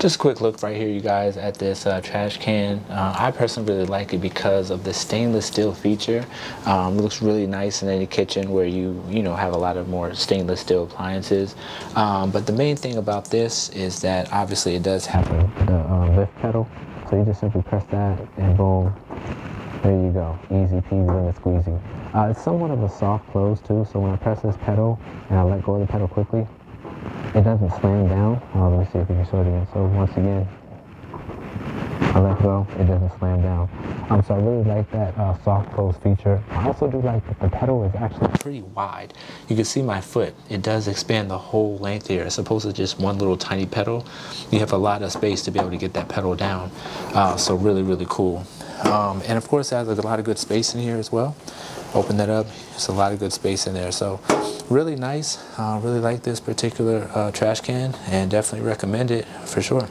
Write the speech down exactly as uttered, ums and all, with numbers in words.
Just a quick look right here, you guys, at this uh, trash can. Uh, I personally really like it because of the stainless steel feature. Um, it looks really nice in any kitchen where you, you know, have a lot of more stainless steel appliances. Um, but the main thing about this is that obviously it does have the uh, lift pedal. So you just simply press that and boom, there you go. Easy peasy lemon squeezy. Uh, it's somewhat of a soft close too, so when I press this pedal and I let go of the pedal quickly, it doesn't slam down. Uh, let me see if we can show it again. So once again, I let go, it doesn't slam down. Um, so I really like that uh, soft close feature. I also do like that the pedal is actually pretty wide. You can see my foot. It does expand the whole length here, as opposed to just one little tiny pedal. You have a lot of space to be able to get that pedal down. Uh, so really, really cool. Um, and of course, it has a lot of good space in here as well. Open that up, there's a lot of good space in there. So really nice, uh, really like this particular uh, trash can and definitely recommend it for sure.